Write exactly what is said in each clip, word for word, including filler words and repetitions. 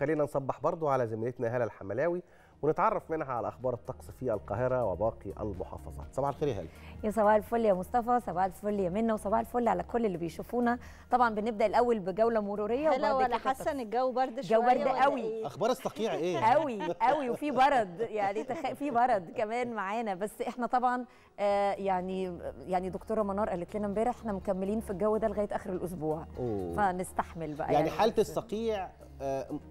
خلينا نصبح برضو على زميلتنا هاله الحملاوي ونتعرف منها على اخبار الطقس في القاهره وباقي المحافظات. صباح الخير يا هاله. يا صباح الفل يا مصطفى، صباح الفل يا منى، وصباح الفل على كل اللي بيشوفونا. طبعا بنبدا الاول بجوله مروريه. لا ولا حسن الجو برد شويه، جو برد قوي. اخبار الصقيع ايه؟ قوي قوي، وفي برد يعني تخ... في برد كمان معانا. بس احنا طبعا آه يعني يعني دكتوره منار قالت لنا امبارح احنا مكملين في الجو ده لغايه اخر الاسبوع. أوه. فنستحمل بقى يعني, يعني حاله الصقيع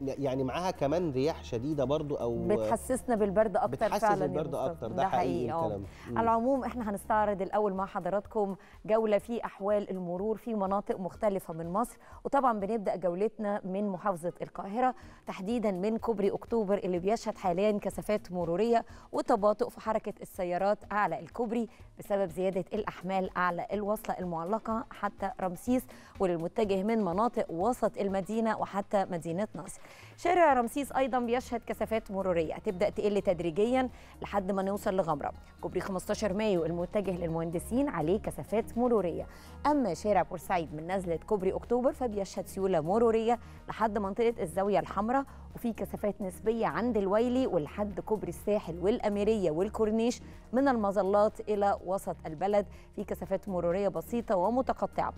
يعني معاها كمان رياح شديده برضو او بتحسسنا بالبرد اكتر. بتحسس فعلا بالبرد اكتر، ده, ده حقيقي. على العموم احنا هنستعرض الاول مع حضراتكم جوله في احوال المرور في مناطق مختلفه من مصر، وطبعا بنبدا جولتنا من محافظه القاهره، تحديدا من كوبري اكتوبر اللي بيشهد حاليا كثافات مروريه وتباطؤ في حركه السيارات اعلى الكوبري بسبب زياده الاحمال اعلى الوصله المعلقه حتى رمسيس، وللمتجه من مناطق وسط المدينه وحتى مدينه ناصر. شارع رمسيس ايضا بيشهد كثافات مروريه تبدا تقل تدريجيا لحد ما نوصل لغمره. كوبري خمستاشر مايو المتجه للمهندسين عليه كثافات مروريه. اما شارع بورسعيد من نزله كوبري اكتوبر فبيشهد سيوله مروريه لحد منطقه الزاويه الحمراء، وفي كثافات نسبيه عند الويلي ولحد كوبري الساحل والاميريه والكورنيش، من المظلات الى وسط البلد في كثافات مروريه بسيطه ومتقطعه.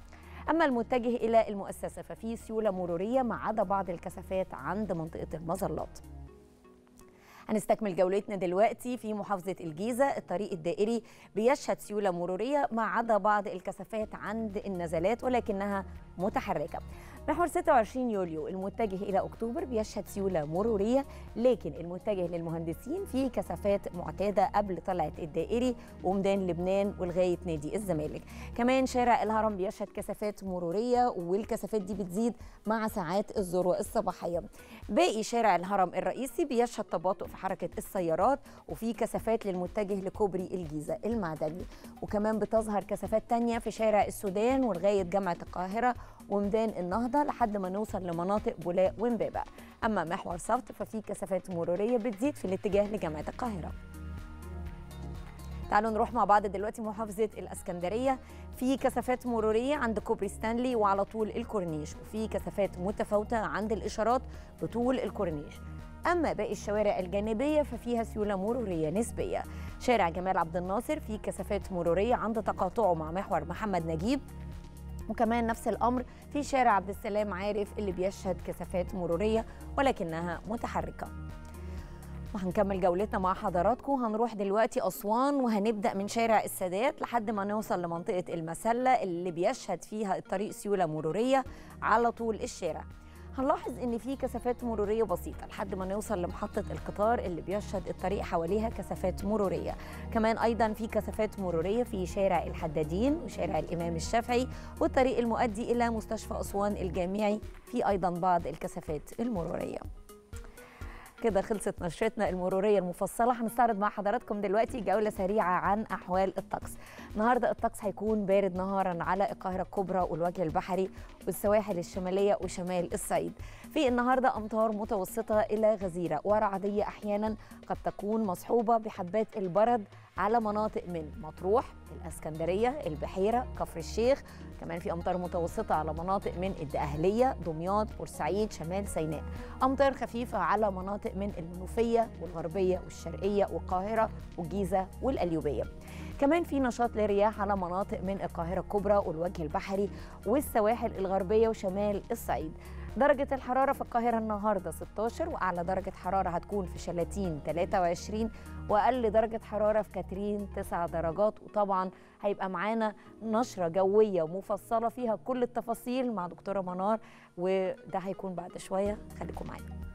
أما المتجه إلى المؤسسة ففي سيولة مرورية ما عدا بعض الكثافات عند منطقة المظلات. هنستكمل جولتنا دلوقتي في محافظة الجيزة، الطريق الدائري بيشهد سيولة مرورية ما عدا بعض الكثافات عند النزلات ولكنها متحركة. محور ستة وعشرين يوليو المتجه إلى أكتوبر بيشهد سيولة مرورية، لكن المتجه للمهندسين فيه كثافات معتادة قبل طلعة الدائري وميدان لبنان ولغاية نادي الزمالك. كمان شارع الهرم بيشهد كثافات مرورية، والكثافات دي بتزيد مع ساعات الذروة الصباحية. باقي شارع الهرم الرئيسي بيشهد تباطؤ في حركة السيارات، وفي كثافات للمتجه لكوبري الجيزة المعدني، وكمان بتظهر كثافات تانية في شارع السودان ولغاية جامعة القاهرة وميدان النهضة لحد ما نوصل لمناطق بولاق وامبابة. أما محور صفط ففي كثافات مرورية بتزيد في الاتجاه لجامعة القاهرة. تعالوا نروح مع بعض دلوقتي محافظة الإسكندرية، في كثافات مرورية عند كوبري ستانلي وعلى طول الكورنيش، وفي كثافات متفاوتة عند الإشارات بطول الكورنيش. أما باقي الشوارع الجانبية ففيها سيولة مرورية نسبية. شارع جمال عبد الناصر فيه كثافات مرورية عند تقاطعه مع محور محمد نجيب، وكمان نفس الأمر في شارع عبد السلام عارف اللي بيشهد كثافات مرورية ولكنها متحركة. وهنكمل جولتنا مع حضراتكم، هنروح دلوقتي أسوان، وهنبدأ من شارع السادات لحد ما نوصل لمنطقة المسلة اللي بيشهد فيها الطريق سيولة مرورية على طول الشارع. هنلاحظ ان في كثافات مروريه بسيطه لحد ما نوصل لمحطه القطار اللي بيشهد الطريق حواليها كثافات مروريه. كمان ايضا في كثافات مروريه في شارع الحدادين وشارع الامام الشافعي والطريق المؤدي الى مستشفى اسوان الجامعي، في ايضا بعض الكثافات المروريه. كده خلصت نشرتنا المروريه المفصله. هنستعرض مع حضراتكم دلوقتي جوله سريعه عن احوال الطقس. النهارده الطقس هيكون بارد نهارا على القاهره الكبرى والوجه البحري والسواحل الشماليه وشمال الصعيد. في النهارده امطار متوسطه الى غزيره ورعديه احيانا، قد تكون مصحوبه بحبات البرد على مناطق من مطروح، الاسكندريه، البحيره، كفر الشيخ. كمان في امطار متوسطه على مناطق من الدقهليه، دمياط، بورسعيد، شمال سيناء. امطار خفيفه على مناطق من المنوفيه والغربيه والشرقيه والقاهره والجيزه والقليوبيه. كمان في نشاط للرياح على مناطق من القاهره الكبرى والوجه البحري والسواحل الغربيه وشمال الصعيد. درجة الحرارة في القاهرة النهاردة ستاشر، وأعلى درجة حرارة هتكون في شلاتين تلاتة وعشرين، وأقل درجة حرارة في كاترين تسع درجات. وطبعا هيبقى معانا نشرة جوية مفصلة فيها كل التفاصيل مع دكتورة منار، وده هيكون بعد شوية، خليكم معانا.